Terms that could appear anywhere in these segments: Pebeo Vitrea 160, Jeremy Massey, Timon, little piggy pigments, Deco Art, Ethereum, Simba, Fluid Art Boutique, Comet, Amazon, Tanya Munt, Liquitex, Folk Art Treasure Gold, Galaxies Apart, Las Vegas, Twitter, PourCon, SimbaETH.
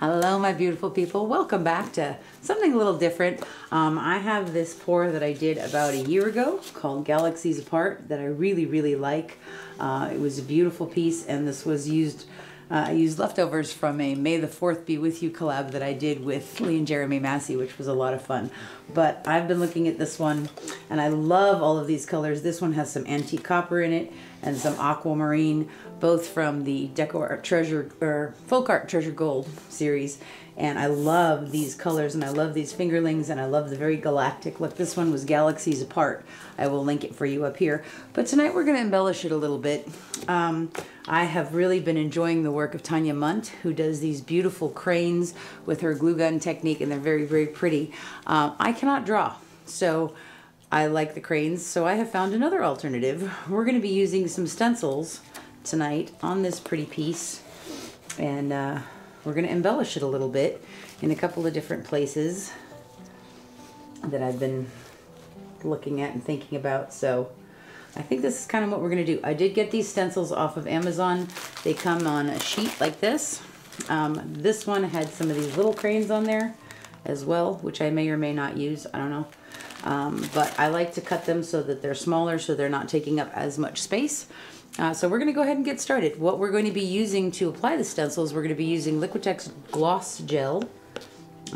Hello my beautiful people, welcome back to something a little different. I have this pour that I did about a year ago called Galaxies Apart that I really like. It was a beautiful piece, and this was used, I used leftovers from a May the 4th Be With You collab that I did with Lee and Jeremy Massey, which was a lot of fun. But I've been looking at this one, and I love all of these colors. This one has some antique copper in it and some aquamarine, both from the Deco Art Treasure, or Folk Art Treasure Gold series. And I love these colors, and I love these fingerlings, and I love the very galactic look. This one was Galaxies Apart. I will link it for you up here. But tonight we're going to embellish it a little bit. I have really been enjoying the work of Tanya Munt, who does these beautiful cranes with her glue gun technique, and they're very pretty. I cannot draw, so I like the cranes, so I have found another alternative. We're going to be using some stencils tonight on this pretty piece, and we're going to embellish it a little bit in a couple of different places that I've been looking at and thinking about. So I think this is kind of what we're going to do. I did get these stencils off of Amazon. They come on a sheet like this. This one had some of these little cranes on there as well, which I may or may not use. I don't know. But I like to cut them so that they're smaller, so they're not taking up as much space. So we're going to go ahead and get started. What we're going to be using to apply the stencils, we're going to be using Liquitex gloss gel.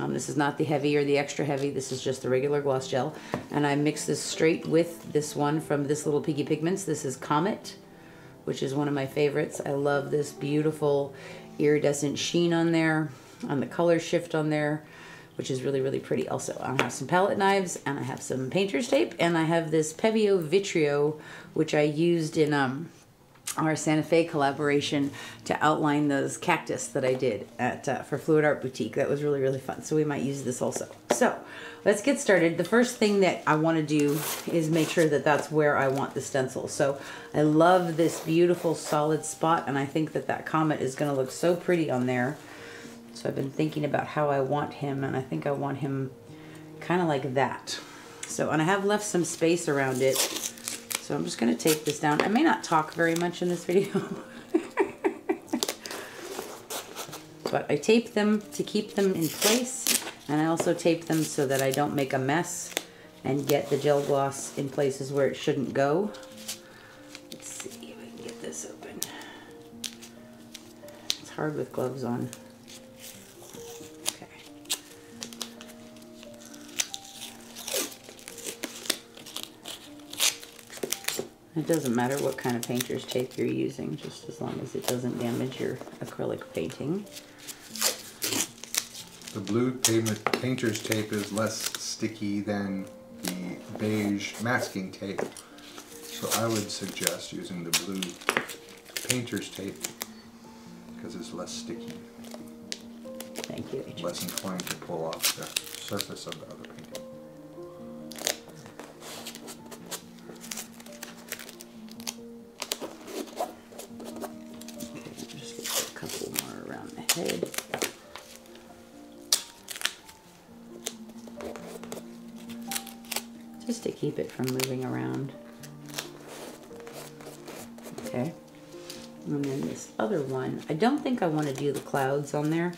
This is not the heavy or the extra heavy. This is just the regular gloss gel. And I mix this straight with this one from this Little Piggy Pigments. This is Comet, which is one of my favorites. I love this beautiful iridescent sheen on there, on the color shift on there, which is really pretty. Also, I have some palette knives, and I have some painter's tape, and I have this Pebeo Vitrea, which I used in our Santa Fe collaboration to outline those cactus that I did at for Fluid Art Boutique. That was really fun, so we might use this also. So let's get started. The first thing that I want to do is make sure that that's where I want the stencil. So I love this beautiful solid spot, and I think that that comet is going to look so pretty on there. So I've been thinking about how I want him, and I think I want him kind of like that. So, and I have left some space around it, so I'm just going to take this down. I may not talk very much in this video, but I tape them to keep them in place, and I also tape them so that I don't make a mess and get the gel gloss in places where it shouldn't go. Let's see if I can get this open. It's hard with gloves on. It doesn't matter what kind of painter's tape you're using, just as long as it doesn't damage your acrylic painting. The blue painter's tape is less sticky than the beige masking tape, so I would suggest using the blue painter's tape because it's less sticky. Thank you. Less inclined to pull off the surface of the other painting. Just to keep it from moving around. Okay, and then this other one, I don't think I want to do the clouds on there,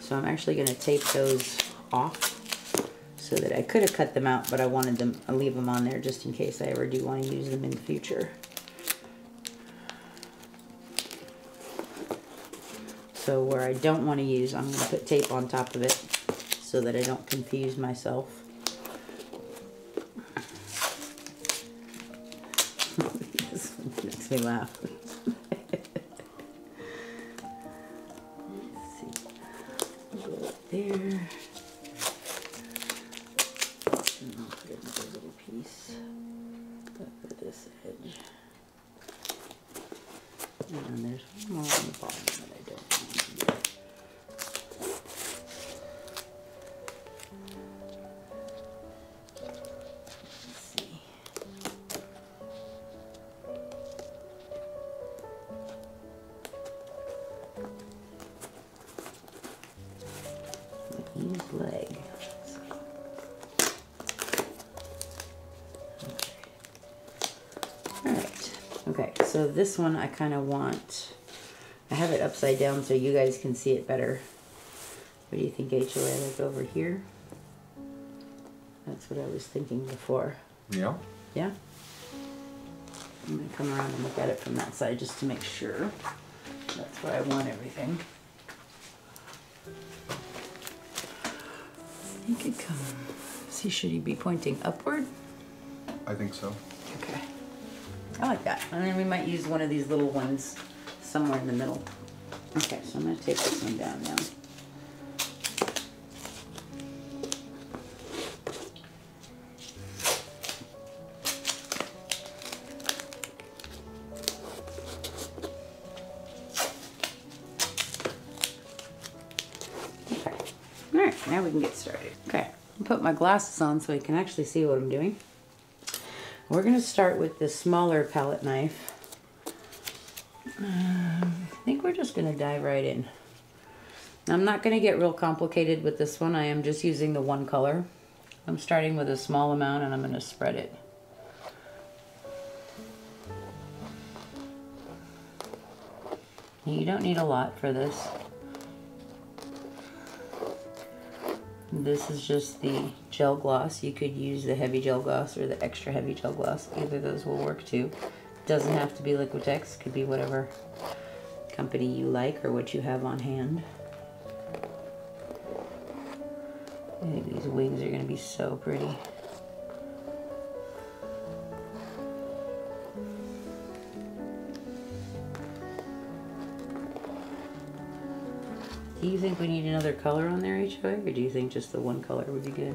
so I'm actually going to tape those off so that I could have cut them out, but I wanted them, I leave them on there just in case I ever do want to use them in the future. So where I don't want to use, I'm going to put tape on top of it so that I don't confuse myself. This one makes me laugh. Let's see. I'll go up there. And I'll put another little piece over this edge. And there's one more on the bottom that I don't. So this one I kind of want, I have it upside down so you guys can see it better. What do you think, HOA, like over here? That's what I was thinking before. Yeah? Yeah? I'm going to come around and look at it from that side just to make sure. That's where I want everything. He could come. See, should he be pointing upward? I think so. Okay. I like that. I mean, we might use one of these little ones somewhere in the middle. Okay, so I'm going to take this one down now. Now we can get started. Okay, I'll put my glasses on so I can actually see what I'm doing. We're going to start with this smaller palette knife. I think we're just going to dive right in. I'm not going to get real complicated with this one. I am just using the one color. I'm starting with a small amount and I'm going to spread it. You don't need a lot for this. This is just the gel gloss. You could use the heavy gel gloss or the extra heavy gel gloss. Either of those will work too. Doesn't have to be Liquitex. Could be whatever company you like or what you have on hand. I think these wings are going to be so pretty. Do you think we need another color on there, HOA, or do you think just the one color would be good?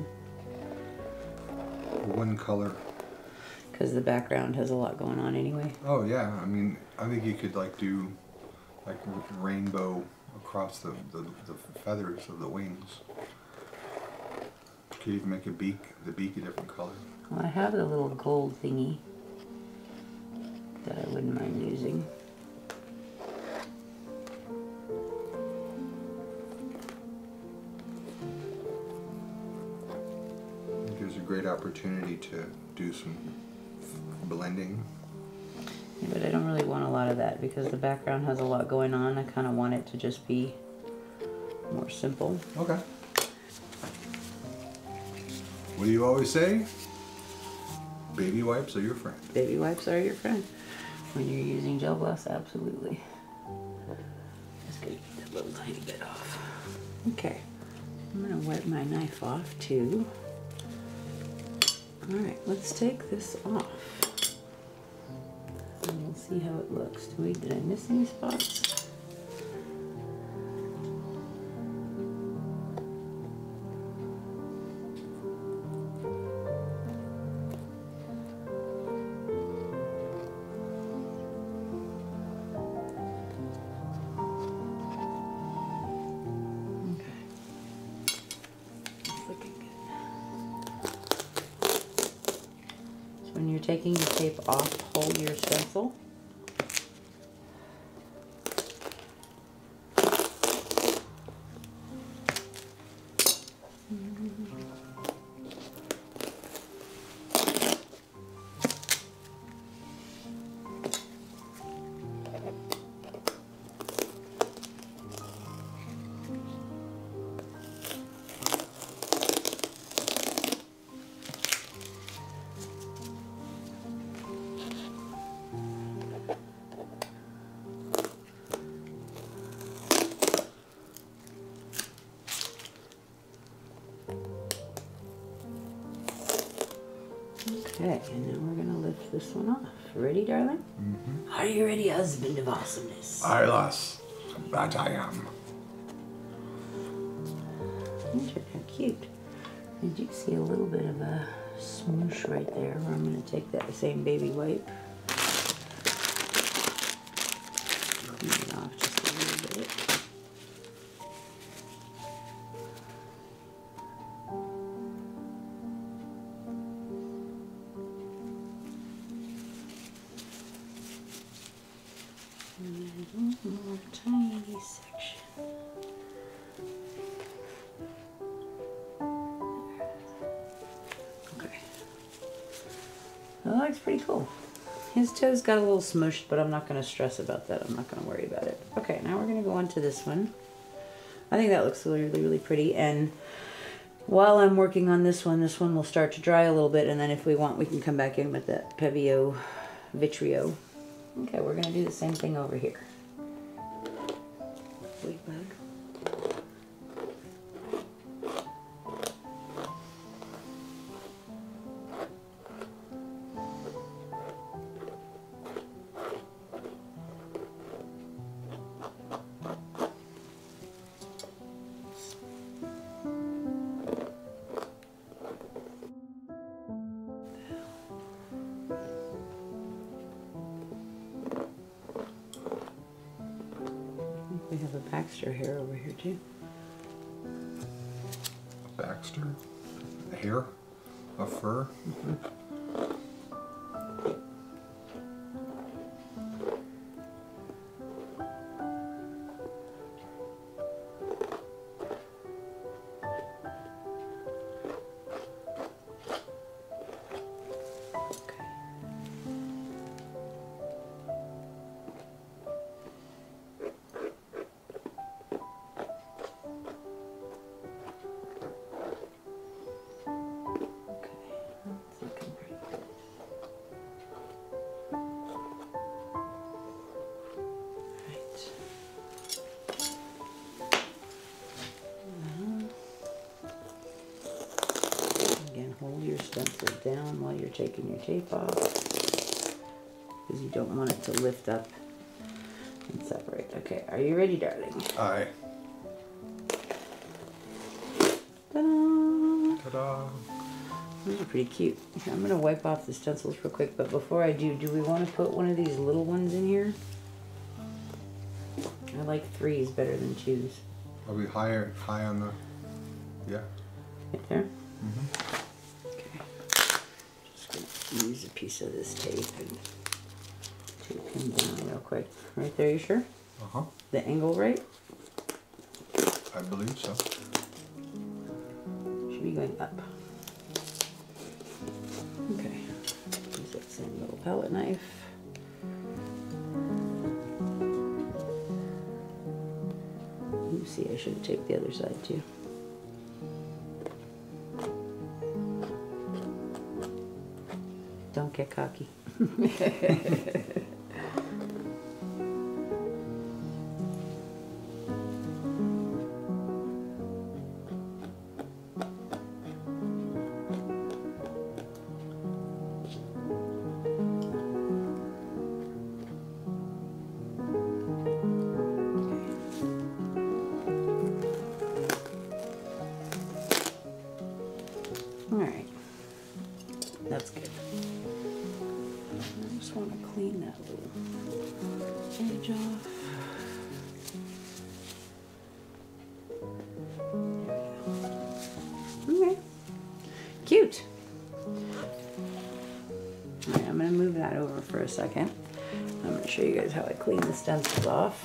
One color. Because the background has a lot going on anyway. Oh yeah, I mean, I think you could like do like rainbow across the feathers of the wings. Could even make a beak, the beak a different color. Well, I have the little gold thingy that I wouldn't mind using. Great opportunity to do some blending. Yeah, but I don't really want a lot of that because the background has a lot going on. I kind of want it to just be more simple. Okay. What do you always say? Baby wipes are your friend. Baby wipes are your friend. When you're using gel gloss, absolutely. Just gonna get that little tiny bit off. Okay. I'm gonna wipe my knife off too. All right, let's take this off, and we'll see how it looks. Did I miss any spots? Taking the tape off, hold your stencil. Okay, and now we're gonna lift this one off. Ready, darling? Mm-hmm. Are you ready, husband of awesomeness? Alas, that I am. These are kind of cute. You do see a little bit of a smoosh right there, where I'm gonna take that same baby wipe. Clean it off just a little bit. Pretty cool. His toes got a little smushed, but I'm not going to stress about that. I'm not going to worry about it. Okay, now we're going to go on to this one. I think that looks really, really pretty. And while I'm working on this one will start to dry a little bit, and then if we want, we can come back in with that Pebeo Vitrea. Okay, we're gonna do the same thing over here. Wait, bug. We have a Baxter hair over here too. A Baxter? A hair? A fur? Down while you're taking your tape off, because you don't want it to lift up and separate. Okay, are you ready, darling? Aye. Ta-da! Ta-da! These are pretty cute. I'm going to wipe off the stencils real quick, but before I do we want to put one of these little ones in here? I like threes better than twos. Are we high on the... yeah. Right there? Mm-hmm. Use a piece of this tape and tape him down real quick. Right there, you sure? Uh-huh. The angle right? I believe so. Should be going up. Okay. Use that same little palette knife. You see, I should have taped the other side too. Don't get cocky. Cute. All right, I'm going to move that over for a second. I'm going to show you guys how I clean the stencils off.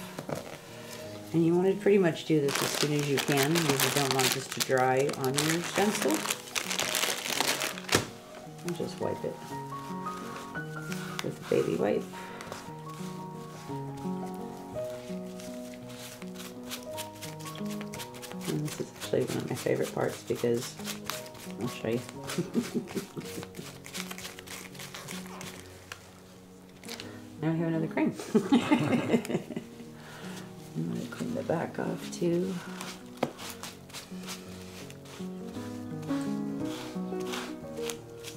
And you want to pretty much do this as soon as you can, because you don't want this to dry on your stencil. And just wipe it with a baby wipe. And this is actually one of my favorite parts, because I'll show you. Now we have another cream. I'm going to clean the back off too.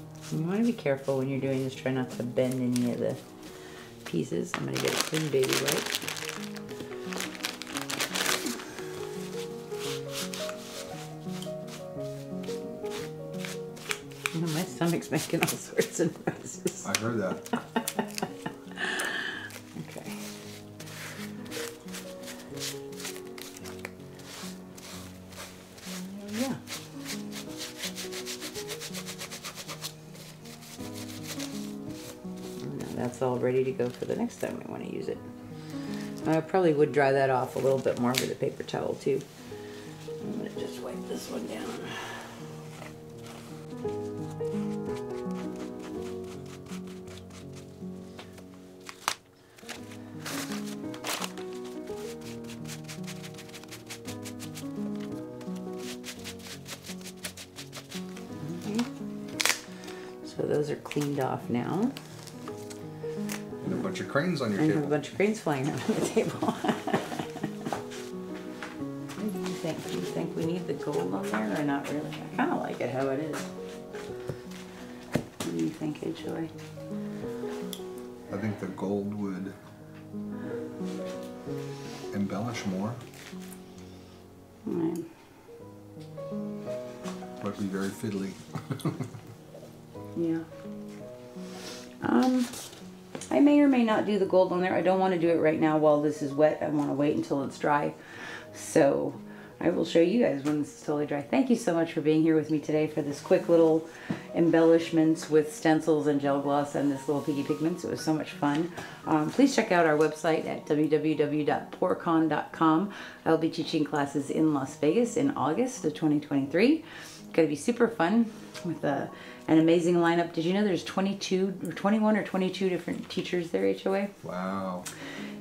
And you want to be careful when you're doing this. Try not to bend any of the pieces. I'm going to get a clean baby wipe. Stomach's making all sorts of noises. I heard that. Okay. Yeah. Now that's all ready to go for the next time we want to use it. I probably would dry that off a little bit more with a paper towel too. I'm going to just wipe this one down. those are cleaned off now. And a bunch of cranes on your table. And a bunch of cranes flying around the table. Do you think we need the gold on there or not really? I kind of like it how it is. What do you think, HOA? I think the gold would embellish more. All right. But be very fiddly. Yeah. I may or may not do the gold on there. I don't want to do it right now while this is wet. I want to wait until it's dry. So I will show you guys when this is totally dry. Thank you so much for being here with me today for this quick little embellishments with stencils and gel gloss and this little piggy pigments. It was so much fun. Please check out our website at www.PourCon.com. I'll be teaching classes in Las Vegas in August of 2023. It's going to be super fun with an amazing lineup. Did you know there's 21 or 22 different teachers there, HOA? Wow.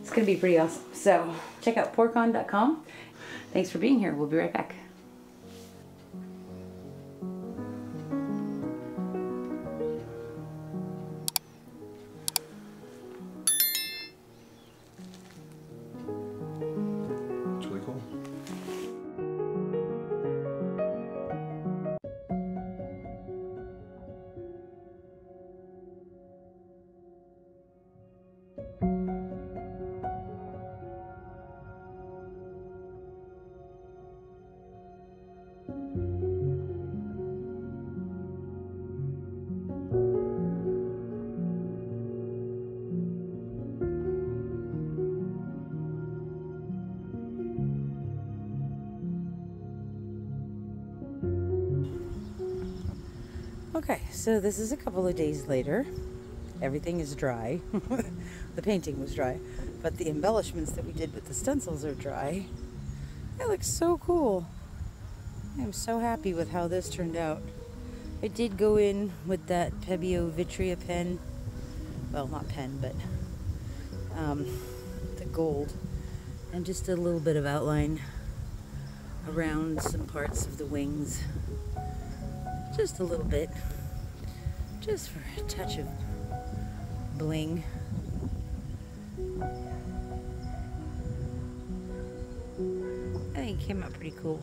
It's going to be pretty awesome. So check out PourCon.com. Thanks for being here. We'll be right back. Okay, so this is a couple of days later. Everything is dry. The painting was dry, but the embellishments that we did with the stencils are dry. That looks so cool. I'm so happy with how this turned out. I did go in with that Pebeo Vitrea pen. Well, not pen, but the gold. And just a little bit of outline around some parts of the wings. Just a little bit, just for a touch of bling. I think it came out pretty cool.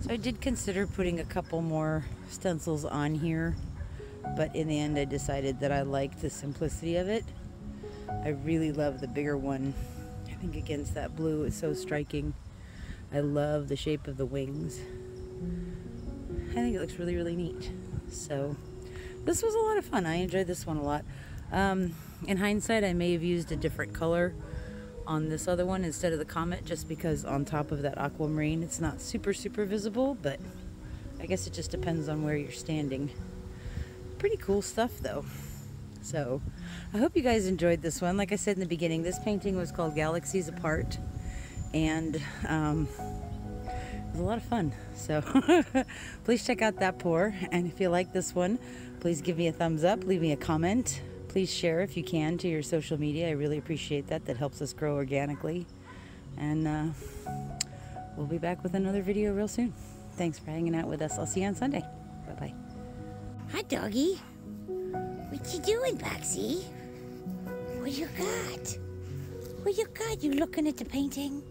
So I did consider putting a couple more stencils on here, but in the end I decided that I liked the simplicity of it. I really love the bigger one. I think against that blue it's so striking. I love the shape of the wings. I think it looks really, really neat. So this was a lot of fun. I enjoyed this one a lot. In hindsight, I may have used a different color on this other one instead of the Comet, just because on top of that aquamarine, it's not super, super visible, but I guess it just depends on where you're standing. Pretty cool stuff though. So I hope you guys enjoyed this one. Like I said in the beginning, this painting was called Galaxies Apart, and a lot of fun. So please check out that pour, and if you like this one, please give me a thumbs up, leave me a comment, please share if you can to your social media. I really appreciate that. That helps us grow organically, and we'll be back with another video real soon. Thanks for hanging out with us. I'll see you on Sunday. Bye-bye. Hi doggy, what you doing, Boxy? What you got? What you got? You looking at the painting?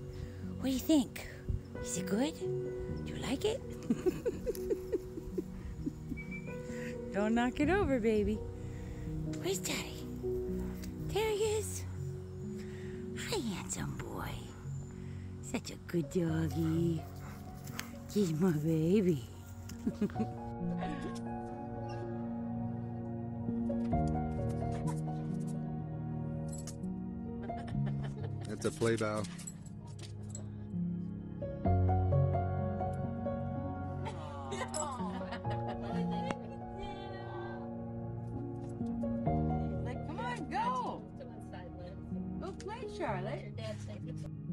What do you think? Is it good? Do you like it? Don't knock it over, baby. Where's Daddy? There he is. Hi, handsome boy. Such a good doggy. He's my baby. That's a play bow. Charlotte.